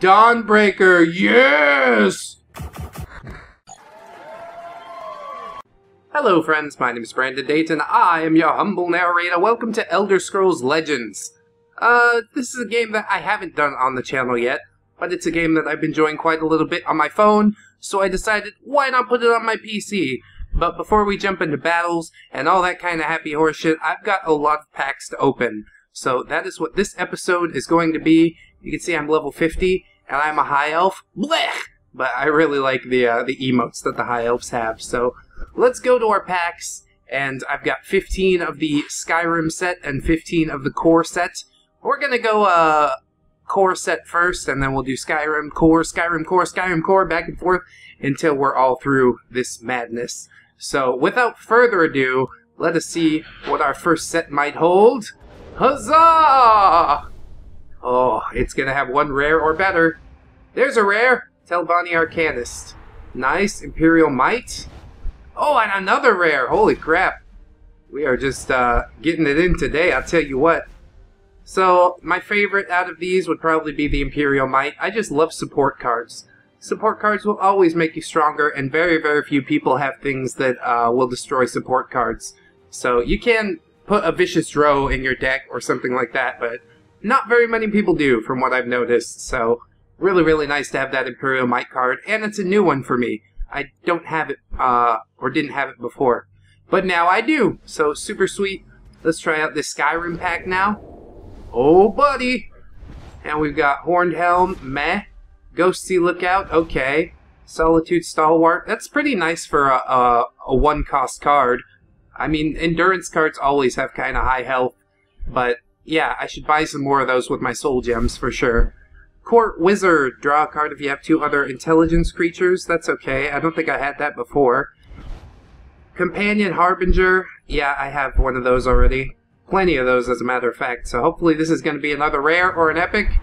Dawnbreaker, yes! Hello friends, my name is Brandon Dayton, I am your humble narrator. Welcome to Elder Scrolls Legends. This is a game that I haven't done on the channel yet, but it's a game that I've been enjoying quite a little bit on my phone, so I decided why not put it on my PC? But before we jump into battles and all that kind of happy horse shit, I've got a lot of packs to open. So that is what this episode is going to be. You can see I'm level 50, and I'm a high elf. Blech! But I really like the emotes that the high elves have. So let's go to our packs, and I've got 15 of the Skyrim set and 15 of the core set. We're gonna go core set first, and then we'll do Skyrim core, back and forth until we're all through this madness. So without further ado, let us see what our first set might hold. Huzzah! Oh, it's gonna have one rare or better. There's a rare, Telvanni Arcanist. Nice, Imperial Might. Oh, and another rare, holy crap. We are just getting it in today, I'll tell you what. So, my favorite out of these would probably be the Imperial Might. I just love support cards. Support cards will always make you stronger, and very, very few people have things that will destroy support cards. So, you can put a Vicious Row in your deck or something like that, but not very many people do, from what I've noticed, so really, really nice to have that Imperial Might card, and it's a new one for me. I don't have it, or didn't have it before, but now I do, so super sweet. Let's try out this Skyrim pack now. Oh, buddy! And we've got Horned Helm, meh. Ghostly Lookout, okay. Solitude Stalwart, that's pretty nice for a one-cost card. I mean, endurance cards always have kind of high health, but yeah, I should buy some more of those with my soul gems for sure. Court Wizard, draw a card if you have two other intelligence creatures, that's okay, I don't think I had that before. Companion Harbinger, yeah, I have one of those already. Plenty of those as a matter of fact, so hopefully this is going to be another rare or an epic.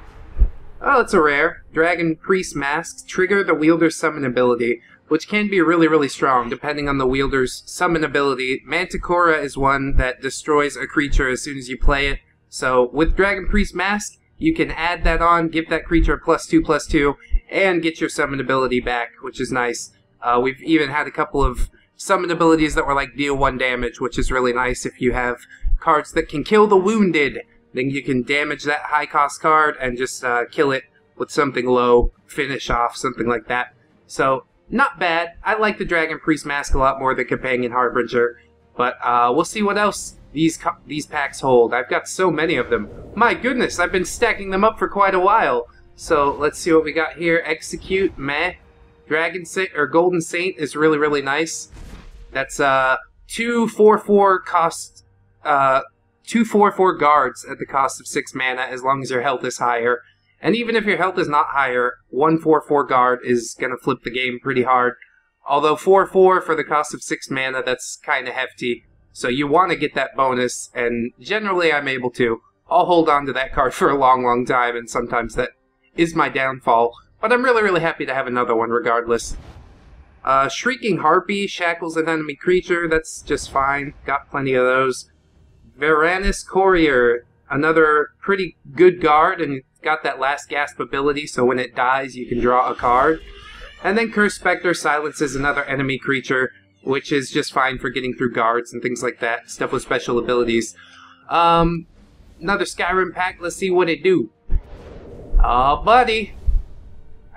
Oh, it's a rare. Dragon Priest Masks, trigger the wielder's summon ability, which can be really, really strong depending on the wielder's summon ability. Manticora is one that destroys a creature as soon as you play it, so with Dragon Priest Mask, you can add that on, give that creature a +2/+2, and get your summon ability back, which is nice. We've even had a couple of summon abilities that were like deal 1 damage, which is really nice if you have cards that can kill the wounded. Then you can damage that high cost card and just kill it with something low, finish off, something like that. So, not bad. I like the Dragon Priest Mask a lot more than Companion Harbinger, but we'll see what else these packs hold. I've got so many of them. My goodness, I've been stacking them up for quite a while. So, let's see what we got here. Execute, meh. Dragon Saint, or Golden Saint is really, really nice. That's 2/4/4 cost, 2/4/4 guards at the cost of 6 mana as long as your health is higher. And even if your health is not higher, 1/4/4 guard is gonna flip the game pretty hard. Although 4/4 for the cost of 6 mana, that's kinda hefty. So you want to get that bonus, and generally I'm able to. I'll hold on to that card for a long, long time, and sometimes that is my downfall. But I'm really, really happy to have another one regardless. Shrieking Harpy shackles an enemy creature. That's just fine. Got plenty of those. Varanus Courier, another pretty good guard, and got that last gasp ability, so when it dies you can draw a card. And then Curse Spectre silences another enemy creature, which is just fine for getting through guards and things like that, stuff with special abilities. Another Skyrim pack, let's see what it do. Oh, buddy.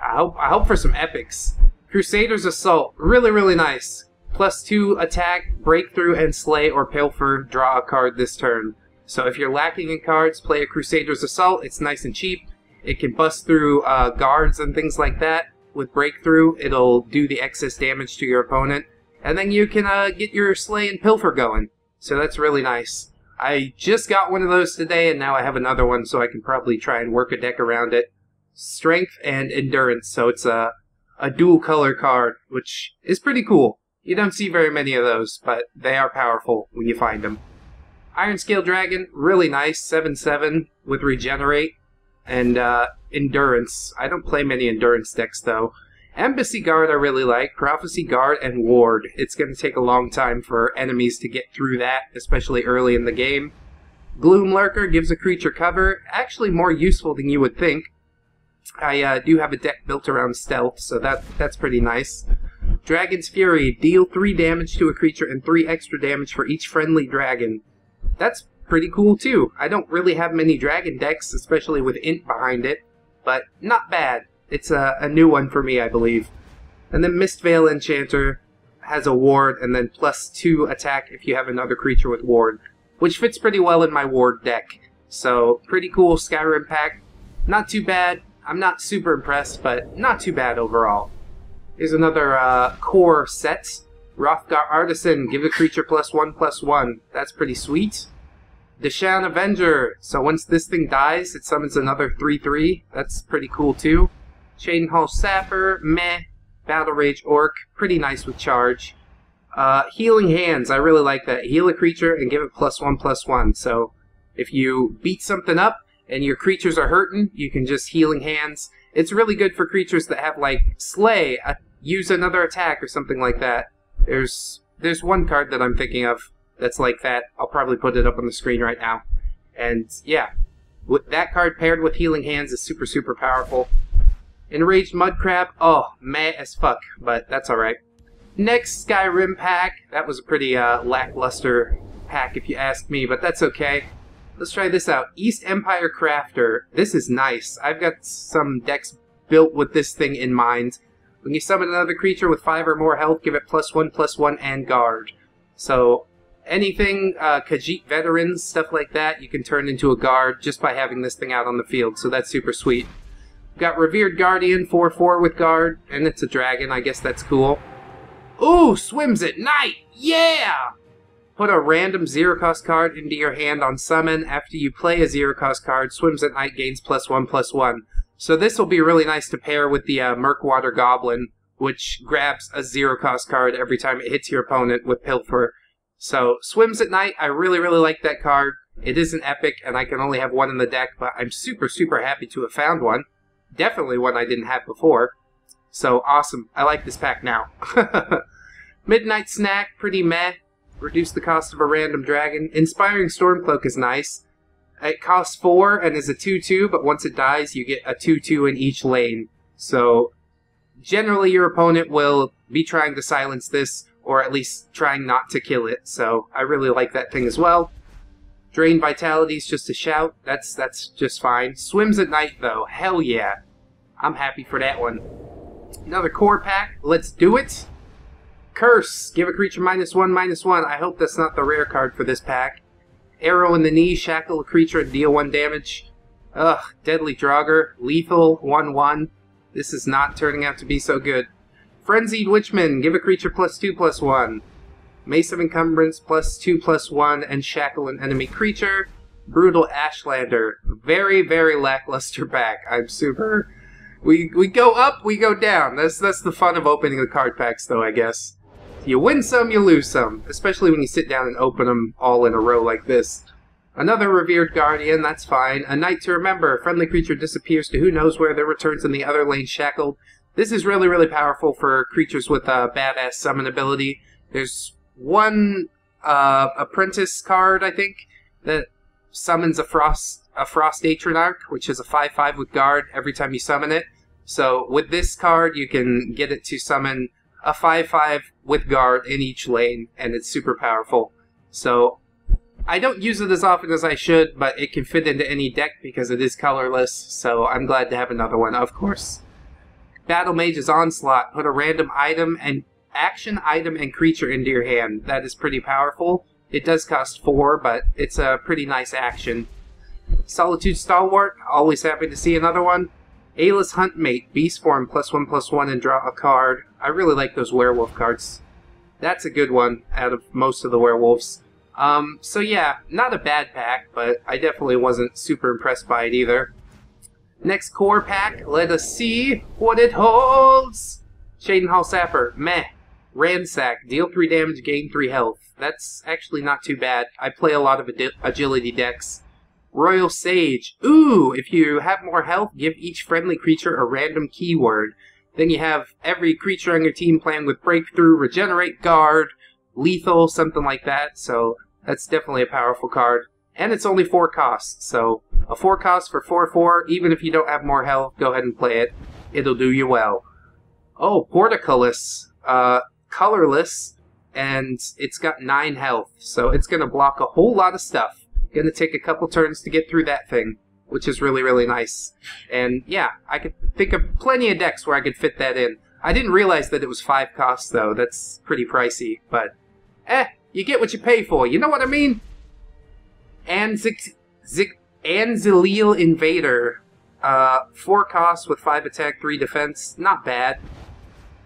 I hope for some epics. Crusader's Assault, really, really nice. +2 attack, breakthrough, and slay or pilfer, draw a card this turn. So if you're lacking in cards, play a Crusader's Assault, it's nice and cheap. It can bust through guards and things like that. With breakthrough, it'll do the excess damage to your opponent. And then you can get your slay and pilfer going. So that's really nice. I just got one of those today, and now I have another one, so I can probably try and work a deck around it. Strength and endurance, so it's a dual color card, which is pretty cool. You don't see very many of those, but they are powerful when you find them. Iron Scale Dragon, really nice, 7/7 with regenerate and endurance. I don't play many endurance decks, though. Embassy Guard I really like, Prophecy Guard, and Ward. It's going to take a long time for enemies to get through that, especially early in the game. Gloom Lurker gives a creature cover, actually more useful than you would think. I do have a deck built around stealth, so that's pretty nice. Dragon's Fury. Deal 3 damage to a creature and 3 extra damage for each friendly dragon. That's pretty cool, too. I don't really have many dragon decks, especially with Int behind it, but not bad. It's a new one for me, I believe. And then Mistveil Enchanter has a ward, and then +2 attack if you have another creature with ward, which fits pretty well in my ward deck. So, pretty cool Skyrim pack. Not too bad. I'm not super impressed, but not too bad overall. Here's another core set. Hrothgar Artisan, give the creature +1/+1. That's pretty sweet. Dashan Avenger, so once this thing dies, it summons another 3/3. That's pretty cool too. Chainhall Sapper, meh. Battle Rage Orc, pretty nice with charge. Healing Hands, I really like that. Heal a creature and give it +1/+1. So if you beat something up and your creatures are hurting, you can just Healing Hands. It's really good for creatures that have, like, Slay, use another attack or something like that. There's one card that I'm thinking of that's like that. I'll probably put it up on the screen right now. And, yeah, with that card paired with Healing Hands is super, super powerful. Enraged Mudcrab, oh, meh as fuck, but that's alright. Next Skyrim pack. That was a pretty lackluster pack if you ask me, but that's okay. Let's try this out. East Empire Crafter. This is nice. I've got some decks built with this thing in mind. When you summon another creature with 5 or more health, give it +1/+1 and guard. So anything Khajiit veterans, stuff like that, you can turn into a guard just by having this thing out on the field. So that's super sweet. We've got Revered Guardian, 4/4 with guard, and it's a dragon. I guess that's cool. Ooh, Swims at Night! Yeah! Put a random zero-cost card into your hand on summon. After you play a zero-cost card, Swims at Night gains +1/+1. So this will be really nice to pair with the Murkwater Goblin, which grabs a zero-cost card every time it hits your opponent with Pilfer. So Swims at Night, I really, really like that card. It is an epic, and I can only have one in the deck, but I'm super, super happy to have found one. Definitely one I didn't have before. So awesome. I like this pack now. Midnight Snack, pretty meh. Reduce the cost of a random dragon. Inspiring Stormcloak is nice. It costs 4 and is a 2/2, but once it dies, you get a 2/2 in each lane. So, generally your opponent will be trying to silence this, or at least trying not to kill it. So, I really like that thing as well. Drain Vitality is just a shout. That's just fine. Swims at Night, though. Hell yeah. I'm happy for that one. Another core pack. Let's do it. Curse, give a creature -1/-1. I hope that's not the rare card for this pack. Arrow in the Knee, shackle a creature and deal 1 damage. Ugh, Deadly Draugr, lethal, 1/1. This is not turning out to be so good. Frenzied Witchman, give a creature +2/+1. Mace of Encumbrance, +2/+1, and shackle an enemy creature. Brutal Ashlander, very, very lackluster pack. I'm super... We go up, we go down. That's the fun of opening the card packs, though, I guess. You win some, you lose some, especially when you sit down and open them all in a row like this. Another Revered Guardian, that's fine. A Knight to Remember, a friendly creature disappears to who knows where, then returns in the other lane shackled. This is really, really powerful for creatures with a badass summon ability. There's one apprentice card, I think, that summons a Frost Atronach, which is a 5/5 with guard every time you summon it. So with this card, you can get it to summon a 5/5 with guard in each lane, and it's super powerful. So I don't use it as often as I should, but it can fit into any deck because it is colorless, so I'm glad to have another one, of course. Battle Mage's Onslaught. Put a random item and action item and creature into your hand. That is pretty powerful. It does cost 4, but it's a pretty nice action. Solitude Stalwart, always happy to see another one. Aeless Huntmate, beast form, +1/+1 and draw a card. I really like those werewolf cards. That's a good one out of most of the werewolves. So yeah, not a bad pack, but I definitely wasn't super impressed by it either. Next core pack, let us see what it holds. Shadenhall Sapper, meh. Ransack, deal 3 damage, gain 3 health. That's actually not too bad. I play a lot of agility decks. Royal Sage. Ooh, if you have more health, give each friendly creature a random keyword. Then you have every creature on your team playing with Breakthrough, Regenerate, Guard, Lethal, something like that. So that's definitely a powerful card. And it's only 4 costs, so a 4 cost for 4/4, even if you don't have more health, go ahead and play it. It'll do you well. Oh, Portcullis, colorless, and it's got 9 health, so it's going to block a whole lot of stuff. Going to take a couple turns to get through that thing, which is really, really nice. And yeah, I could think of plenty of decks where I could fit that in. I didn't realize that it was 5 costs, though. That's pretty pricey, but you get what you pay for. You know what I mean? Anzalil Invader. 4 costs with 5 attack, 3 defense. Not bad.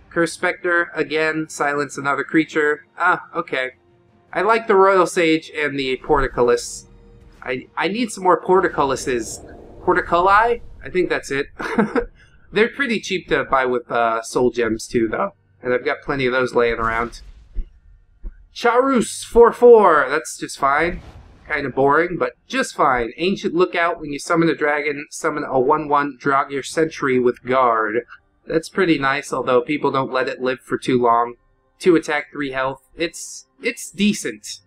Curse Spectre, again, silence another creature. Ah, okay. I like the Royal Sage and the Portcullis. I need some more Portcullises. Portculli? I think that's it. They're pretty cheap to buy with soul gems, too, though. And I've got plenty of those laying around. Charus, 4/4. That's just fine. Kind of boring, but just fine. Ancient Lookout, when you summon a dragon, summon a 1/1 Draugr Sentry with Guard. That's pretty nice, although people don't let it live for too long. 2 attack, 3 health. It's decent.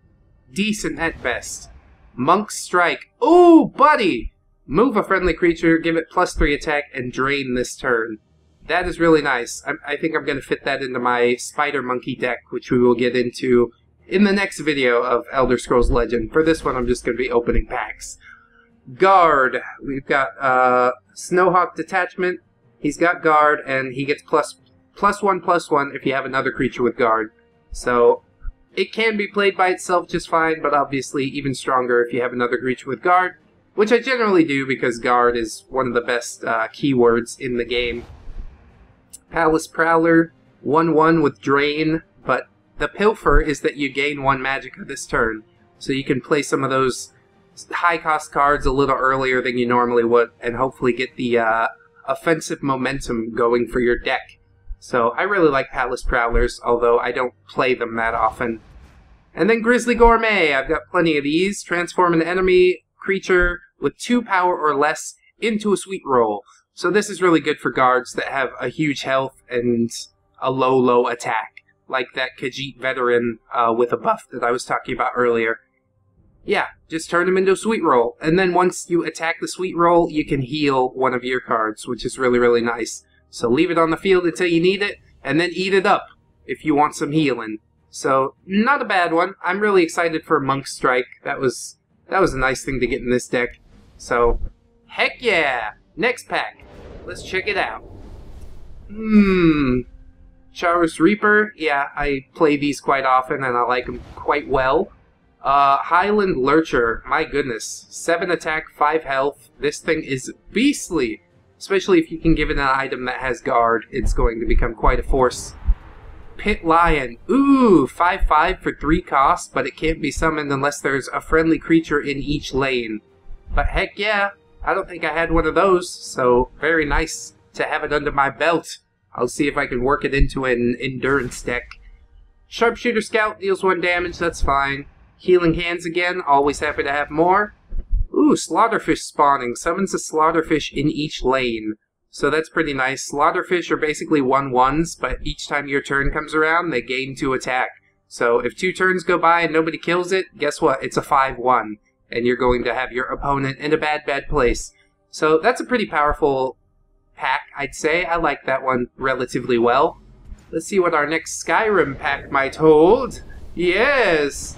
Decent at best. Monk Strike. Ooh, buddy! Move a friendly creature, give it +3 attack, and drain this turn. That is really nice. I think I'm going to fit that into my Spider Monkey deck, which we will get into in the next video of Elder Scrolls Legend. For this one, I'm just going to be opening packs. Guard. We've got Snowhawk Detachment. He's got Guard, and he gets +1/+1 if you have another creature with Guard. So it can be played by itself just fine, but obviously even stronger if you have another creature with Guard, which I generally do because Guard is one of the best keywords in the game. Palace Prowler, 1/1 with Drain, but the pilfer is that you gain 1 Magicka this turn, so you can play some of those high-cost cards a little earlier than you normally would, and hopefully get the offensive momentum going for your deck. So I really like Palace Prowlers, although I don't play them that often. And then Grizzly Gourmet, I've got plenty of these. Transform an enemy creature with 2 power or less into a sweet roll. So this is really good for guards that have a huge health and a low, low attack, like that Khajiit veteran with a buff that I was talking about earlier. Yeah, just turn him into a sweet roll. And then once you attack the sweet roll, you can heal one of your cards, which is really, really nice. So leave it on the field until you need it, and then eat it up if you want some healing. So, not a bad one. I'm really excited for Monk Strike. That was a nice thing to get in this deck. So, heck yeah! Next pack. Let's check it out. Charus Reaper. Yeah, I play these quite often and I like them quite well. Highland Lurker. My goodness. 7 attack, 5 health. This thing is beastly. Especially if you can give it an item that has guard. It's going to become quite a force. Pit Lion. Ooh, 5/5 for 3 costs, but it can't be summoned unless there's a friendly creature in each lane. But heck yeah. I don't think I had one of those, so very nice to have it under my belt. I'll see if I can work it into an endurance deck. Sharpshooter Scout deals 1 damage, that's fine. Healing Hands again, always happy to have more. Ooh, Slaughterfish spawning. Summons a Slaughterfish in each lane. So that's pretty nice. Slaughterfish are basically 1/1s, but each time your turn comes around, they gain 2 attack. So if 2 turns go by and nobody kills it, guess what? It's a 5/1. And you're going to have your opponent in a bad, bad place. So that's a pretty powerful pack, I'd say. I like that one relatively well. Let's see what our next Skyrim pack might hold. Yes!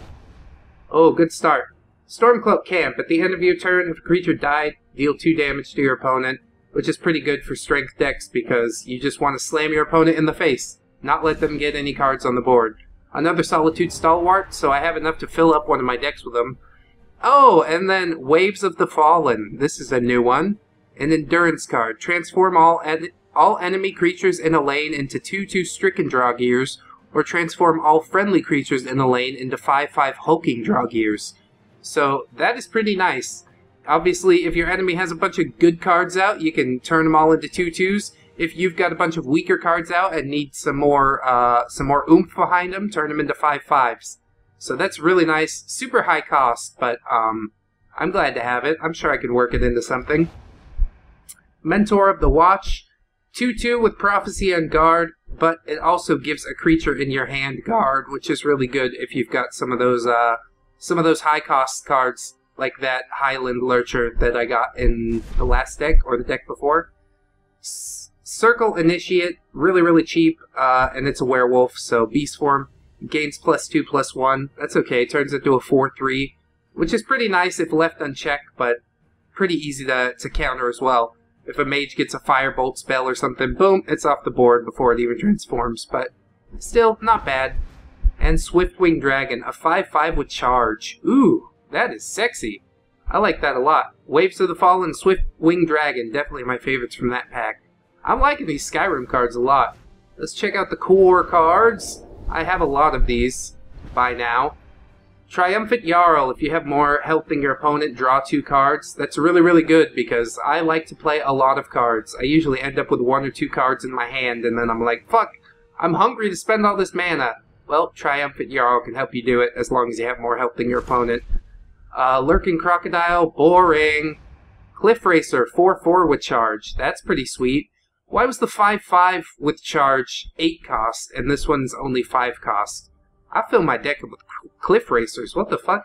Oh, good start. Stormcloak Camp. At the end of your turn, if a creature died, deal 2 damage to your opponent, which is pretty good for strength decks because you just want to slam your opponent in the face, not let them get any cards on the board. Another Solitude Stalwart, so I have enough to fill up one of my decks with them. Oh, and then Waves of the Fallen. This is a new one. An endurance card. Transform all enemy creatures in a lane into 2/2 Stricken Draugirs, or transform all friendly creatures in a lane into 5/5 Hulking Draugirs. So that is pretty nice. Obviously, if your enemy has a bunch of good cards out, you can turn them all into 2/2s. If you've got a bunch of weaker cards out and need some more oomph behind them, turn them into 5/5s. So that's really nice. Super high cost, but I'm glad to have it. I'm sure I can work it into something. Mentor of the Watch. 2/2 with Prophecy and Guard, but it also gives a creature in your hand Guard, which is really good if you've got some of those high cost cards like that Highland Lurker that I got in the last deck, or the deck before. Circle Initiate, really, really cheap, and it's a werewolf, so beast form. Gains +2/+1, that's okay, it turns into a 4/3, which is pretty nice if left unchecked, but pretty easy to counter as well. If a mage gets a firebolt spell or something, boom, it's off the board before it even transforms, but still, not bad. And Swiftwing Dragon, a 5/5 with charge. Ooh, that is sexy. I like that a lot. Waves of the Fallen, Swiftwing Dragon, definitely my favorites from that pack. I'm liking these Skyrim cards a lot. Let's check out the core cards. I have a lot of these by now. Triumphant Jarl, if you have more health than your opponent, draw 2 cards. That's really, really good because I like to play a lot of cards. I usually end up with 1 or 2 cards in my hand and then I'm like, fuck, I'm hungry to spend all this mana. Well, Triumphant Jarl can help you do it as long as you have more health than your opponent. Lurking Crocodile, boring. Cliff Racer, 4/4 with charge. That's pretty sweet. Why was the 5/5 with charge 8 cost, and this one's only 5 cost? I fill my deck with Cliff Racers, what the fuck?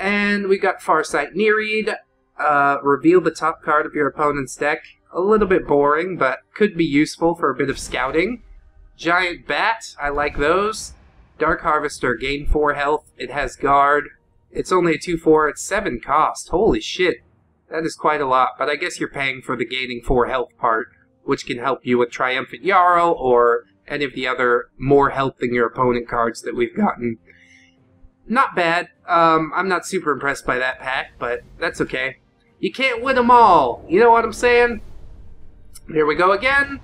And we got Farsight Nereid, reveal the top card of your opponent's deck. A little bit boring, but could be useful for a bit of scouting. Giant Bat, I like those. Dark Harvester, gain 4 health, it has guard. It's only a 2/4, it's 7 cost, holy shit. That is quite a lot, but I guess you're paying for the gaining 4 health part, which can help you with Triumphant Jarl or any of the other more health than your opponent cards that we've gotten. Not bad. I'm not super impressed by that pack, but that's okay. You can't win them all. You know what I'm saying? Here we go again.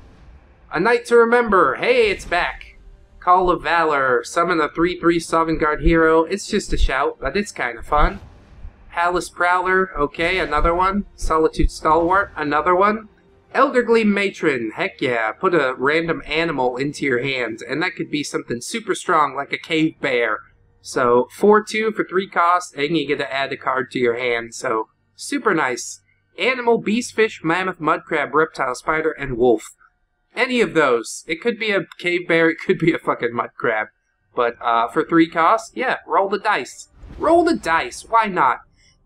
A Knight to Remember. Hey, it's back. Call of Valor. Summon a 3/3 Sovereign Guard hero. It's just a shout, but it's kind of fun. Palace Prowler. Okay, another one. Solitude Stalwart. Another one. Elderly Matron, heck yeah, put a random animal into your hand, and that could be something super strong like a cave bear. So 4/2 for 3 costs, and you get to add a card to your hand, so super nice. Animal, beast, fish, mammoth, mud crab, reptile, spider, and wolf. Any of those. It could be a cave bear, it could be a fucking mud crab. But for 3 costs, yeah, roll the dice. Roll the dice, why not?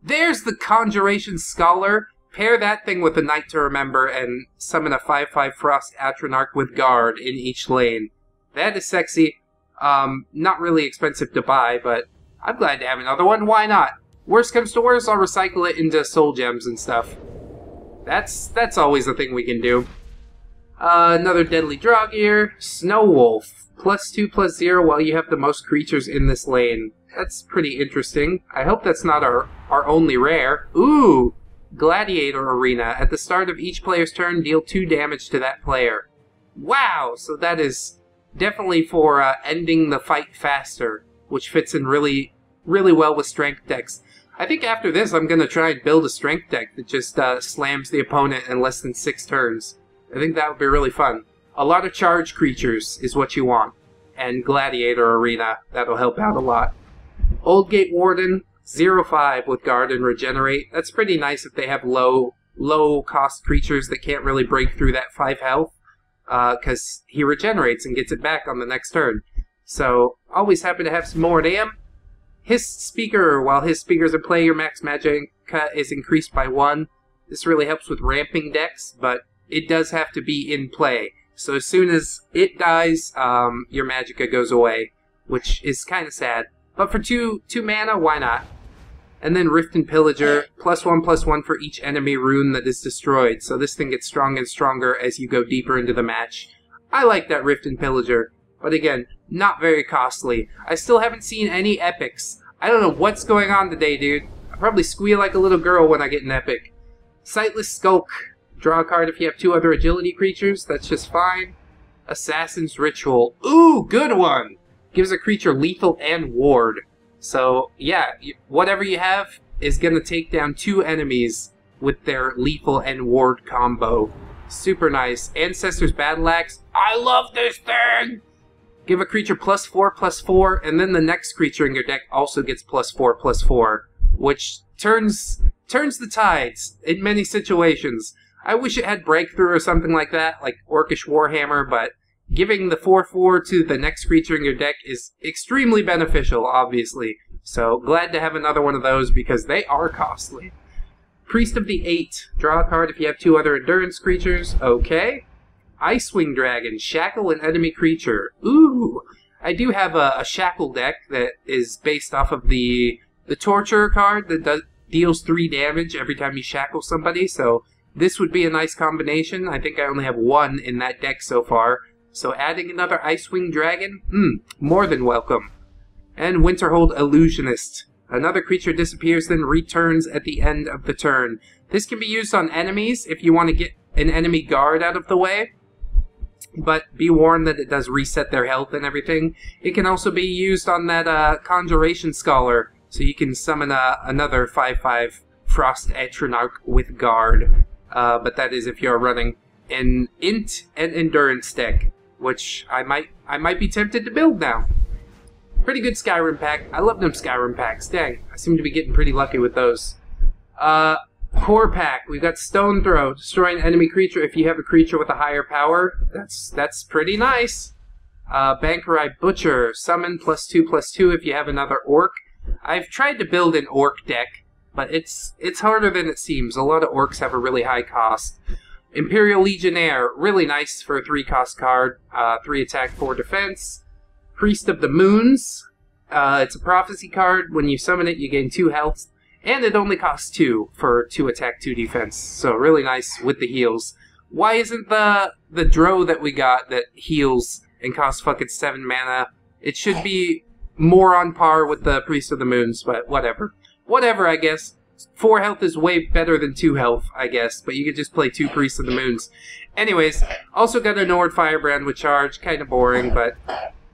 There's the Conjuration Scholar. Pair that thing with a Knight to Remember and summon a 5/5 Frost Atronach with guard in each lane. That is sexy. Not really expensive to buy, but I'm glad to have another one. Why not? Worst comes to worst, I'll recycle it into soul gems and stuff. That's always a thing we can do. Another Deadly Draugr. Snow Wolf. +2/+0 while you have the most creatures in this lane. That's pretty interesting. I hope that's not our only rare. Ooh! Gladiator Arena. At the start of each player's turn, deal 2 damage to that player. Wow! So that is definitely for ending the fight faster, which fits in really, really well with strength decks. I think after this, I'm going to try and build a strength deck that just slams the opponent in less than 6 turns. I think that would be really fun. A lot of charge creatures is what you want, and Gladiator Arena, that'll help out a lot. Oldgate Warden. 0/5 with guard and regenerate. That's pretty nice if they have low cost creatures that can't really break through that 5 health, because he regenerates and gets it back on the next turn. So always happy to have some more to him. His Speaker, while his speakers in play, your max magic cut is increased by 1. This really helps with ramping decks, but it does have to be in play. So as soon as it dies, your magicka goes away, which is kind of sad. But for two mana, why not? And then Rift and Pillager, +1/+1 for each enemy rune that is destroyed. So this thing gets stronger and stronger as you go deeper into the match. I like that Rift and Pillager, but again, not very costly. I still haven't seen any epics. I don't know what's going on today, dude. I probably squeal like a little girl when I get an epic. Sightless Skulk. Draw a card if you have 2 other agility creatures. That's just fine. Assassin's Ritual. Ooh, good one! Gives a creature lethal and ward. So, yeah, whatever you have is going to take down 2 enemies with their lethal and ward combo. Super nice. Ancestor's Battle Axe. I love this thing! Give a creature +4/+4, and then the next creature in your deck also gets +4/+4, which turns the tides in many situations. I wish it had Breakthrough or something like that, like Orcish Warhammer, but giving the 4/4 to the next creature in your deck is extremely beneficial, obviously. So glad to have another one of those because they are costly. Priest of the Eight. Draw a card if you have two other endurance creatures. Okay. Icewing Dragon. Shackle an enemy creature. Ooh! I do have a Shackle deck that is based off of the Torturer card that deals 3 damage every time you shackle somebody, so this would be a nice combination. I think I only have one in that deck so far. So adding another Icewing Dragon? More than welcome. And Winterhold Illusionist. Another creature disappears, then returns at the end of the turn. This can be used on enemies if you want to get an enemy guard out of the way, but be warned that it does reset their health and everything. It can also be used on that Conjuration Scholar, so you can summon another 5/5 Frost Atronach with guard, but that is if you're running an Int and Endurance deck, which I might be tempted to build now. Pretty good Skyrim pack. I love them Skyrim packs. Dang, I seem to be getting pretty lucky with those. Core pack. We've got Stone Throw. Destroy an enemy creature if you have a creature with a higher power. That's pretty nice. Bankerai Butcher. Summon +2/+2 if you have another orc. I've tried to build an orc deck, but it's harder than it seems. A lot of orcs have a really high cost. Imperial Legionnaire. Really nice for a 3-cost card. 3 attack, 4 defense. Priest of the Moons. It's a prophecy card. When you summon it, you gain 2 health, and it only costs 2 for 2 attack, 2 defense. So really nice with the heals. Why isn't the Drow that we got that heals and costs fucking 7 mana? It should be more on par with the Priest of the Moons, but whatever. Whatever, I guess. 4 health is way better than 2 health, I guess, but you could just play 2 Priests of the Moons. Anyways, also got a Nord Firebrand with charge. Kind of boring, but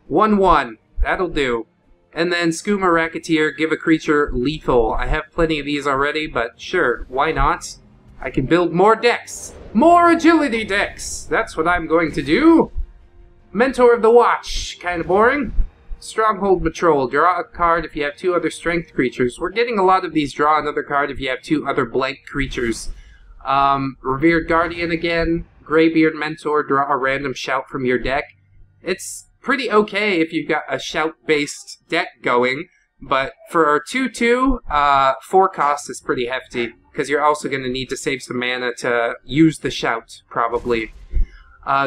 1/1. That'll do. And then Skooma Racketeer, give a creature lethal. I have plenty of these already, but sure, why not? I can build more decks. More agility decks! That's what I'm going to do. Mentor of the Watch. Kind of boring. Stronghold Patrol. Draw a card if you have 2 other strength creatures. We're getting a lot of these draw another card if you have 2 other blank creatures. Revered Guardian again. Greybeard Mentor. Draw a random shout from your deck. It's pretty okay if you've got a shout-based deck going, but for our 2/2, 4 cost is pretty hefty, because you're also going to need to save some mana to use the shout, probably.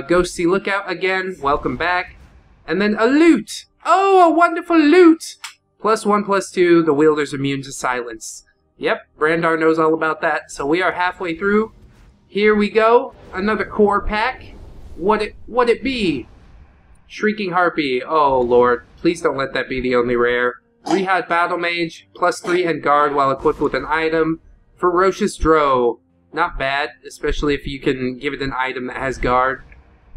Ghostly Lookout again, welcome back. And then a Loot! Oh, a wonderful Loot! +1/+2, the wielder's immune to silence. Yep, Brandar knows all about that, so we are halfway through. Here we go, another core pack. What it be? Shrieking Harpy, oh lord, please don't let that be the only rare. Rehab Battle Mage, +3 and guard while equipped with an item. Ferocious Drow, not bad, especially if you can give it an item that has guard.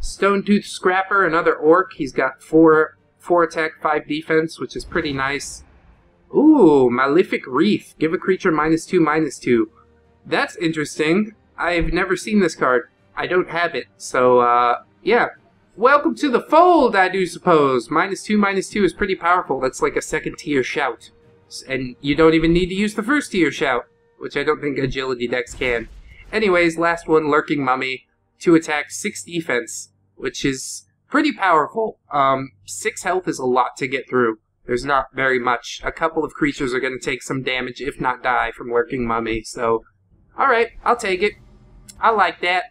Stonetooth Scrapper, another orc, he's got 4 attack, 5 defense, which is pretty nice. Ooh, Malefic Wreath, give a creature -2/-2. That's interesting, I've never seen this card. I don't have it, so yeah. Welcome to the fold, I do suppose. -2/-2 is pretty powerful. That's like a 2nd tier shout. And you don't even need to use the 1st tier shout, which I don't think agility decks can. Anyways, last one, Lurking Mummy. 2 attack, 6 defense, which is pretty powerful. 6 health is a lot to get through. There's not very much. A couple of creatures are going to take some damage, if not die, from Lurking Mummy. So, alright, I'll take it. I like that.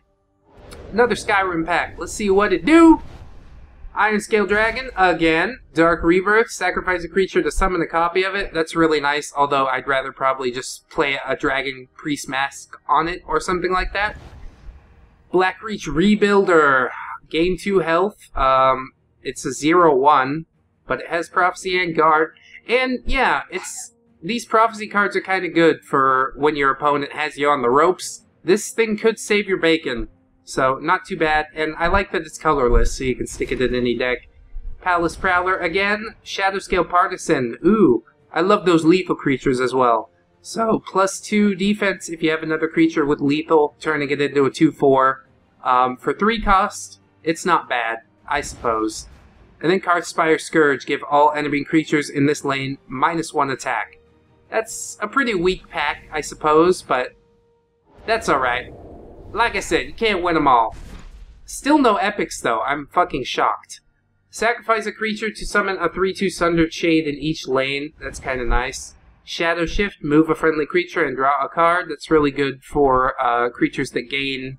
Another Skyrim pack. Let's see what it do. Iron Scale Dragon, again. Dark Rebirth. Sacrifice a creature to summon a copy of it. That's really nice, although I'd rather probably just play a Dragon Priest Mask on it or something like that. Blackreach Rebuilder. Gain 2 health. It's a 0/1, but it has Prophecy and Guard. And, yeah, these Prophecy cards are kind of good for when your opponent has you on the ropes. This thing could save your bacon. So, not too bad, and I like that it's colorless, so you can stick it in any deck. Palace Prowler, again, Shadowscale Partisan. Ooh, I love those lethal creatures as well. So, +2 defense if you have another creature with lethal, turning it into a 2/4. For 3 cost, it's not bad, I suppose. And then Carthspire Scourge, give all enemy creatures in this lane -1 attack. That's a pretty weak pack, I suppose, but that's alright. Like I said, you can't win them all. Still no epics, though. I'm fucking shocked. Sacrifice a creature to summon a 3/2 Sundered Shade in each lane. That's kind of nice. Shadow Shift, move a friendly creature and draw a card. That's really good for creatures that gain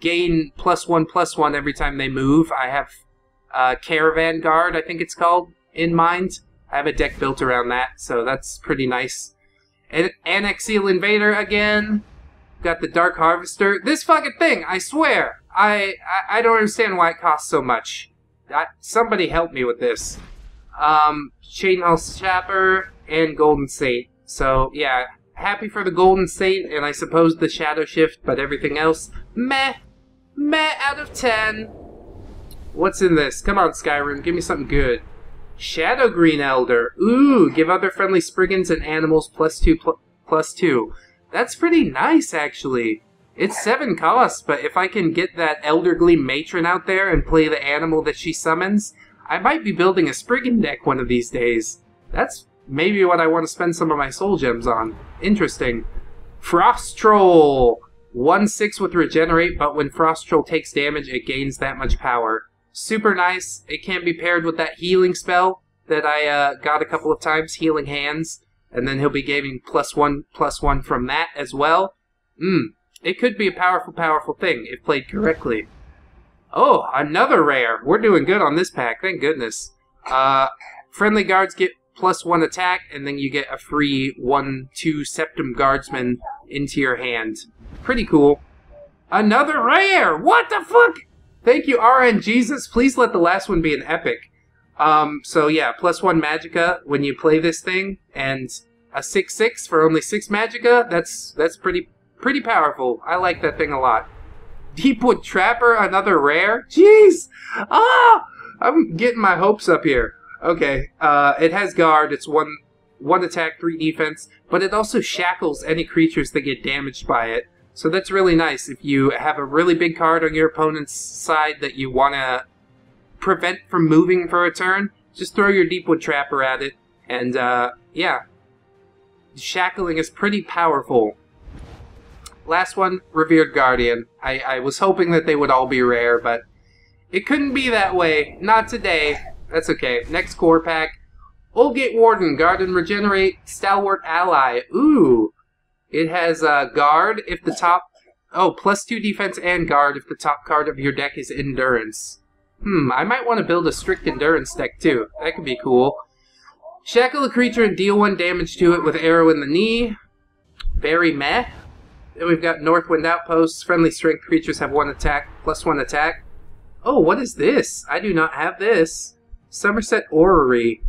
+1/+1 every time they move. I have Caravan Guard, I think it's called, in mind. I have a deck built around that, so that's pretty nice. And Annexial Invader again. Got the Dark Harvester. This fucking thing, I swear. I don't understand why it costs so much. Somebody help me with this. Chainmail Sapper and Golden Saint. So, yeah, happy for the Golden Saint and I suppose the Shadow Shift, but everything else, meh. Meh out of 10. What's in this? Come on, Skyrim, give me something good. Shadow Green Elder. Ooh, give other friendly Spriggans and animals +2/+2. That's pretty nice, actually. It's 7 costs, but if I can get that Elderly Matron out there and play the animal that she summons, I might be building a Spriggan deck one of these days. That's maybe what I want to spend some of my soul gems on. Interesting. Frost Troll! 1/6 with Regenerate, but when Frost Troll takes damage, it gains that much power. Super nice. It can be paired with that healing spell that I got a couple of times, Healing Hands. And then he'll be gaining +1/+1 from that as well. It could be a powerful, powerful thing if played correctly. Oh, another rare. We're doing good on this pack, thank goodness. Friendly guards get +1 attack, and then you get a free 1/2 Septim Guardsman into your hand. Pretty cool. Another rare! What the fuck? Thank you, RNGesus. Please let the last one be an epic. So yeah, +1 Magicka when you play this thing, and a 6/6 for only 6 Magicka, that's pretty powerful. I like that thing a lot. Deepwood Trapper, another rare? Jeez! Ah! I'm getting my hopes up here. Okay, it has guard, it's 1 attack, 3 defense, but it also shackles any creatures that get damaged by it. So that's really nice if you have a really big card on your opponent's side that you want to prevent from moving for a turn, just throw your Deepwood Trapper at it, and yeah. Shackling is pretty powerful. Last one, Revered Guardian. I was hoping that they would all be rare, but it couldn't be that way. Not today. That's okay. Next core pack. Oldgate Warden, Guard and Regenerate, Stalwart Ally. Ooh! It has guard if the top... Oh, +2 defense and guard if the top card of your deck is Endurance. I might want to build a strict endurance deck too. That could be cool. Shackle a creature and deal 1 damage to it with arrow in the knee. Very meh. Then we've got Northwind Outposts. Friendly strength creatures have 1 attack, +1 attack. Oh, what is this? I do not have this. Somerset Orrery.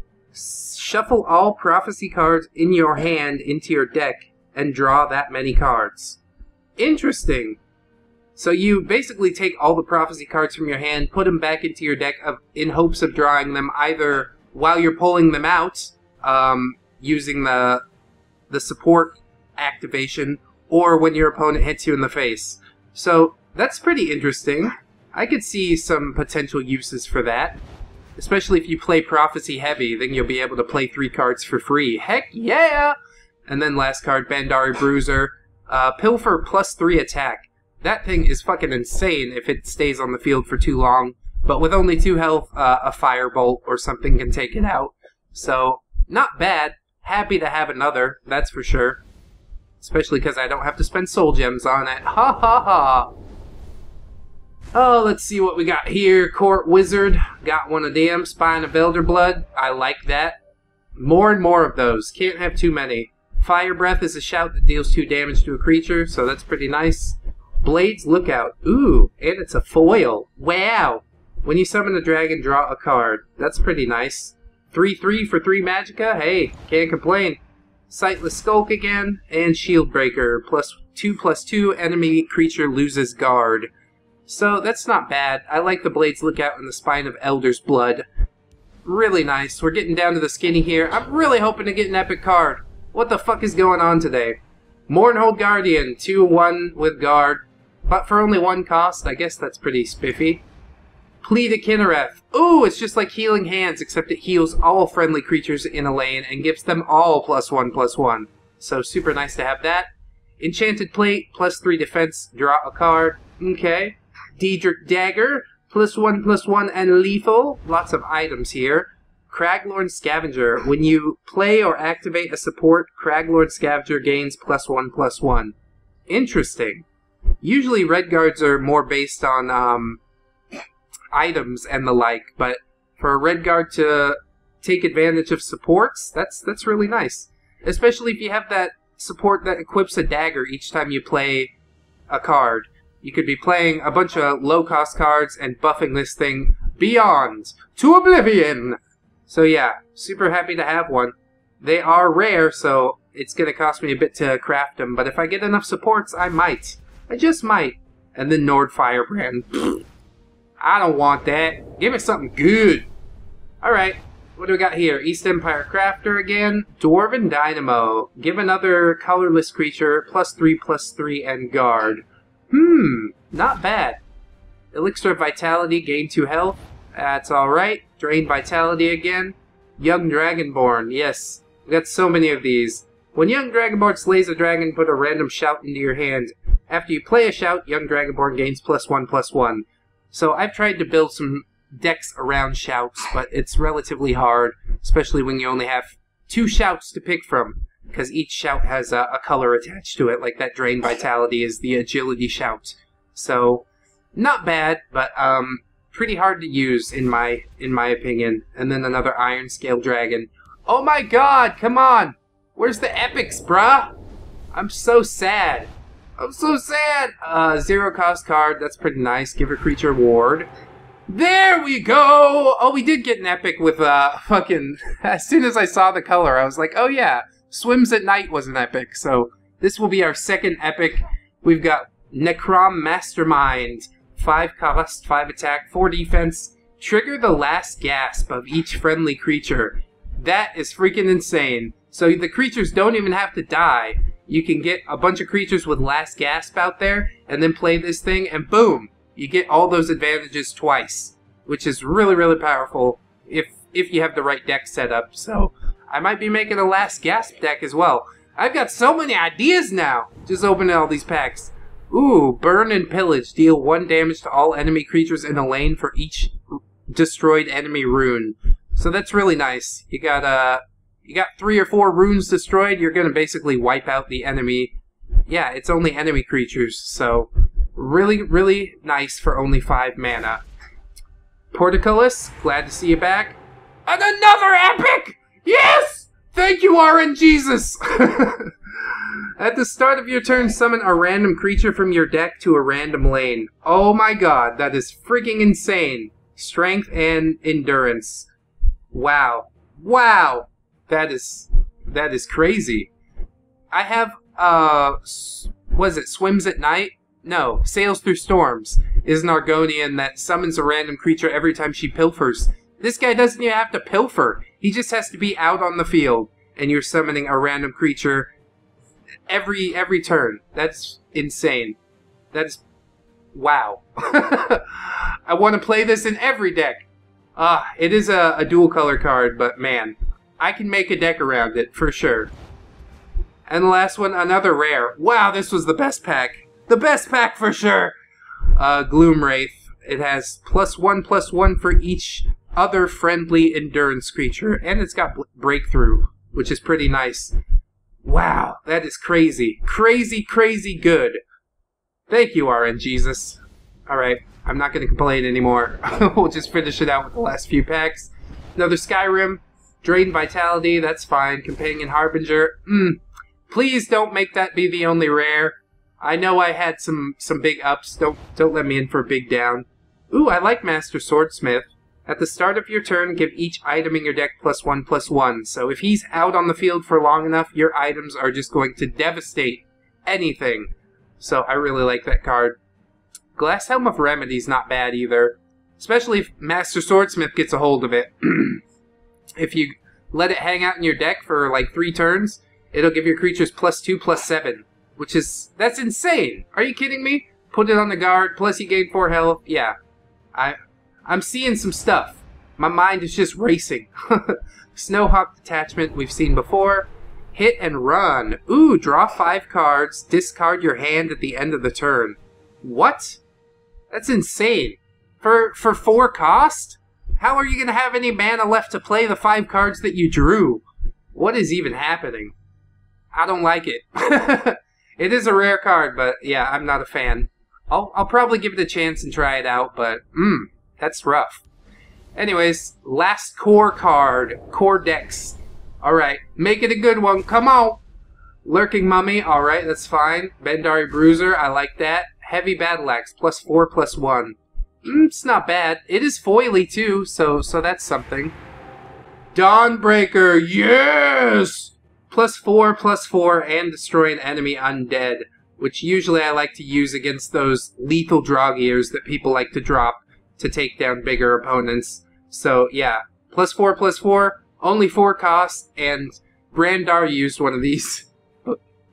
Shuffle all prophecy cards in your hand into your deck and draw that many cards. Interesting. So you basically take all the prophecy cards from your hand, put them back into your deck in hopes of drawing them either while you're pulling them out, using the support activation, or when your opponent hits you in the face. So that's pretty interesting. I could see some potential uses for that. Especially if you play Prophecy Heavy, then you'll be able to play 3 cards for free. Heck yeah! And then last card, Bandari Bruiser. Pilfer +3 attack. That thing is fucking insane if it stays on the field for too long, but with only 2 health, a firebolt or something can take it out. So, not bad. Happy to have another, that's for sure. Especially because I don't have to spend soul gems on it. Ha ha ha! Oh, let's see what we got here. Court Wizard. Got one of them. Spine of Elderblood. I like that. More and more of those. Can't have too many. Fire Breath is a shout that deals 2 damage to a creature, so that's pretty nice. Blades Lookout. Ooh, and it's a foil. Wow! When you summon a dragon, draw a card. That's pretty nice. 3/3 for 3 Magicka? Hey, can't complain. Sightless Skulk again, and Shield Breaker. +2/+2, enemy creature loses guard. So, that's not bad. I like the Blades Lookout and the Spine of Elder's Blood. Really nice. We're getting down to the skinny here. I'm really hoping to get an epic card. What the fuck is going on today? Mournhold Guardian, 2/1 with guard. But for only 1 cost, I guess that's pretty spiffy. Plea to Kinnereth. Ooh, it's just like Healing Hands, except it heals all friendly creatures in a lane and gives them all +1/+1. So super nice to have that. Enchanted Plate, +3 defense, draw a card. Okay. Daedric Dagger, +1/+1, and lethal. Lots of items here. Craglorn Scavenger. When you play or activate a support, Craglorn Scavenger gains +1/+1. Interesting. Usually red guards are more based on items and the like, but for a red guard to take advantage of supports, that's really nice. Especially if you have that support that equips a dagger each time you play a card. You could be playing a bunch of low-cost cards and buffing this thing beyond to oblivion. So yeah, super happy to have one. They are rare, so it's going to cost me a bit to craft them, but if I get enough supports, I might. I just might. And then Nord Firebrand. I don't want that. Give me something good. Alright, what do we got here? East Empire Crafter again. Dwarven Dynamo. Give another colorless creature +3/+3 and guard. Not bad. Elixir of Vitality, gain 2 health. That's alright. Drain Vitality again. Young Dragonborn. Yes, we got so many of these. When Young Dragonborn slays a dragon, put a random shout into your hand. After you play a shout, Young Dragonborn gains +1/+1. So I've tried to build some decks around shouts, but it's relatively hard, especially when you only have 2 shouts to pick from, because each shout has a color attached to it, like that Drain Vitality is the agility shout. So, not bad, but pretty hard to use in my opinion. And then another Iron Scale Dragon. Oh my god, come on! Where's the epics, bruh? I'm so sad. I'm so sad! 0-cost card, that's pretty nice. Give a creature ward. There we go! Oh, we did get an epic with, fucking... As soon as I saw the color, I was like, oh yeah, Swims at Night was an epic, so this will be our second epic. We've got Necrom Mastermind. 5 cost, 5 attack, 4 defense. Trigger the last gasp of each friendly creature. That is freaking insane. So the creatures don't even have to die. You can get a bunch of creatures with last gasp out there, and then play this thing, and boom! You get all those advantages twice, which is really, really powerful if you have the right deck set up. So, I might be making a last gasp deck as well. I've got so many ideas now! Just opening all these packs. Ooh, Burn and Pillage. Deal 1 damage to all enemy creatures in a lane for each destroyed enemy rune. So that's really nice. You got 3 or 4 runes destroyed, you're going to basically wipe out the enemy. Yeah, it's only enemy creatures, so really, really nice for only 5 mana. Portcullis, glad to see you back. And another epic! Yes! Thank you, RNGesus! At the start of your turn, summon a random creature from your deck to a random lane. Oh my god, that is freaking insane. Strength and endurance. Wow. Wow! That is crazy. I have, was it Swims at Night? No, Sails Through Storms is an Argonian that summons a random creature every time she pilfers. This guy doesn't even have to pilfer. He just has to be out on the field, and you're summoning a random creature every turn. That's insane. That's... wow. I want to play this in every deck. It is a dual color card, but man... I can make a deck around it, for sure. And the last one, another rare. Wow, this was the best pack. The best pack for sure! Gloomwraith. It has +1/+1 for each other friendly endurance creature. And it's got breakthrough, which is pretty nice. Wow, that is crazy. Crazy, crazy good. Thank you, RNGesus. Alright, I'm not going to complain anymore. We'll just finish it out with the last few packs. Another Skyrim. Drain Vitality, that's fine. Companion Harbinger, please don't make that be the only rare. I know I had some big ups, don't let me in for a big down. Ooh, I like Master Swordsmith. At the start of your turn, give each item in your deck +1/+1. So if he's out on the field for long enough, your items are just going to devastate anything. So I really like that card. Glass Helm of Remedy's not bad either. Especially if Master Swordsmith gets a hold of it. If you let it hang out in your deck for like 3 turns, it'll give your creatures +2/+7, which is... that's insane! Are you kidding me? Put it on the guard, plus you gain 4 health. Yeah. I'm seeing some stuff. My mind is just racing. Snowhawk Detachment we've seen before. Hit and Run. Ooh, draw 5 cards, discard your hand at the end of the turn. What? That's insane. For 4 cost? How are you going to have any mana left to play the 5 cards that you drew? What is even happening? I don't like it. It is a rare card, but yeah, I'm not a fan. I'll probably give it a chance and try it out, but that's rough. Anyways, last core card, core decks. Alright, make it a good one, come on! Lurking Mummy, alright, that's fine. Bendari Bruiser, I like that. Heavy Battle Axe, +4/+1. It's not bad. It is foily too, so that's something. Dawnbreaker, yes! +4/+4 and destroy an enemy undead, which usually I like to use against those lethal Draugirs that people like to drop to take down bigger opponents. So yeah, +4/+4, only 4 costs, and Brandar used one of these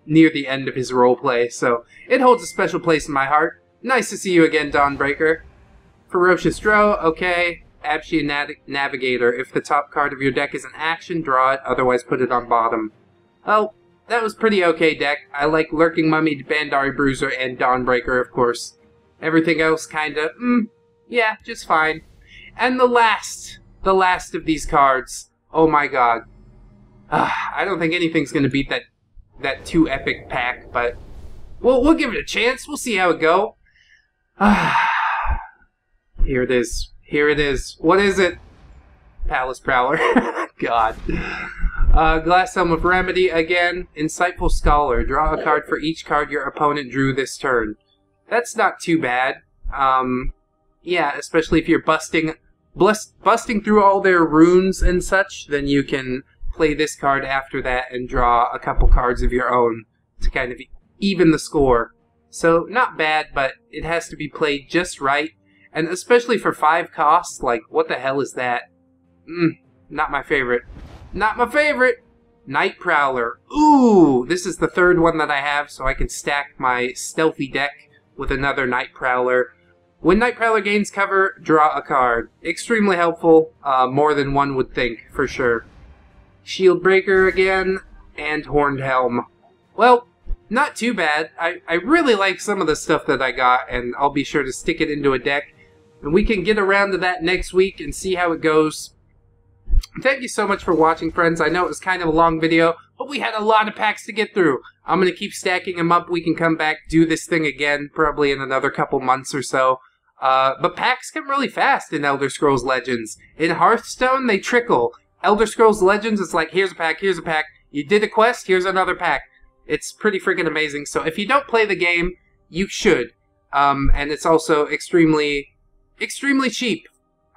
near the end of his roleplay, so it holds a special place in my heart. Nice to see you again, Dawnbreaker. Ferocious Drow, okay. Abshian Navigator, if the top card of your deck is an action, draw it, otherwise put it on bottom. Well, that was pretty okay deck. I like Lurking Mummy, Bandari Bruiser, and Dawnbreaker, of course. Everything else kinda, yeah, just fine. And the last of these cards. Oh my god. I don't think anything's gonna beat that 2 epic pack, but we'll give it a chance. We'll see how it go. Here it is. Here it is. What is it? Palace Prowler. God. Glass Helm of Remedy again. Insightful Scholar. Draw a card for each card your opponent drew this turn. That's not too bad. Yeah, especially if you're busting through all their runes and such, then you can play this card after that and draw a couple cards of your own to kind of even the score. So, not bad, but it has to be played just right. And especially for 5 costs, like, what the hell is that? Not my favorite. Not my favorite! Night Prowler. Ooh! This is the 3rd one that I have, so I can stack my stealthy deck with another Night Prowler. When Night Prowler gains cover, draw a card. Extremely helpful, more than one would think, for sure. Shieldbreaker again, and Horned Helm. Well, not too bad. I really like some of the stuff that I got, and I'll be sure to stick it into a deck. And we can get around to that next week and see how it goes. Thank you so much for watching, friends. I know it was kind of a long video, but we had a lot of packs to get through. I'm going to keep stacking them up. We can come back, do this thing again, probably in another couple months or so. But packs come really fast in Elder Scrolls Legends. In Hearthstone, they trickle. Elder Scrolls Legends, it's like, here's a pack, here's a pack. You did a quest, here's another pack. It's pretty freaking amazing. So if you don't play the game, you should. And it's also extremely cheap.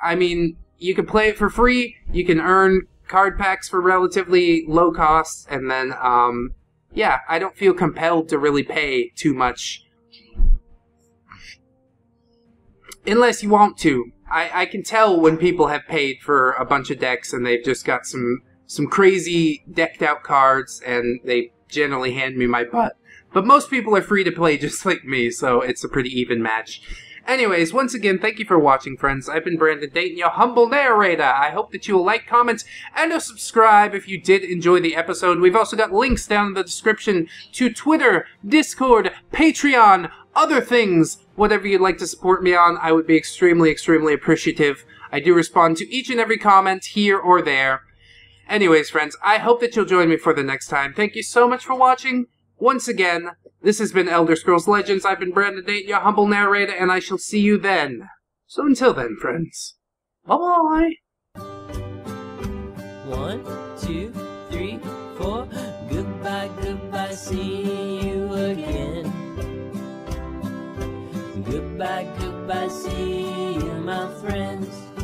I mean, you can play it for free, you can earn card packs for relatively low costs, and then, yeah, I don't feel compelled to really pay too much. Unless you want to. I can tell when people have paid for a bunch of decks and they've just got some crazy decked out cards, and they generally hand me my butt. But most people are free to play just like me, so it's a pretty even match. Anyways, once again, thank you for watching, friends. I've been Brandon Dayton, your humble narrator. I hope that you will like, comment, and or subscribe if you did enjoy the episode. We've also got links down in the description to Twitter, Discord, Patreon, other things. Whatever you'd like to support me on, I would be extremely appreciative. I do respond to each and every comment here or there. Anyways, friends, I hope that you'll join me for the next time. Thank you so much for watching. Once again, this has been Elder Scrolls Legends. I've been Brandon Dayton, your humble narrator, and I shall see you then. So until then, friends, bye-bye. 1, 2, 3, 4. Goodbye, goodbye, see you again. Goodbye, goodbye, see you, my friends.